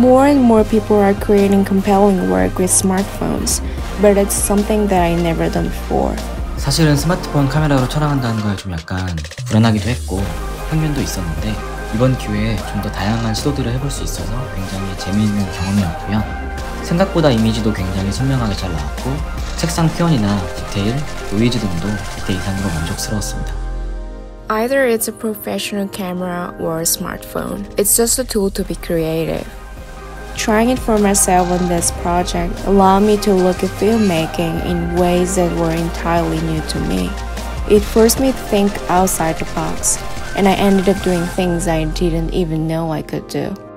More and more people are creating compelling work with smartphones, but it's something that I never done before. 사실은 스마트폰 카메라로 촬영한다는 거에 좀 약간 불안하기도 했고 편견도 있었는데 이번 기회에 좀 더 다양한 시도들을 해볼 수 있어서 굉장히 재미있는 경험이었고요. 생각보다 이미지도 굉장히 선명하게 잘 나왔고 색상 표현이나 디테일, 노이즈 등도 기대 이상으로 만족스러웠습니다. Either it's a professional camera or a smartphone. It's just a tool to be creative. Trying it for myself on this project allowed me to look at filmmaking in ways that were entirely new to me. It forced me to think outside the box, and I ended up doing things I didn't even know I could do.